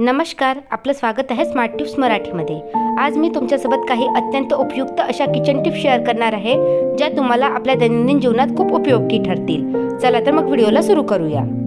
नमस्कार, आपलं स्वागत आहे स्मार्ट टिप्स मराठीमध्ये। आज मी तुमच्यासोबत काही अत्यंत उपयुक्त अशा किचन टिप्स शेअर करणार आहे, ज्या तुम्हाला आपल्या दैनंदिन जीवनात खूप उपयोगी ठरतील। चला तर मग व्हिडिओला सुरू करूया।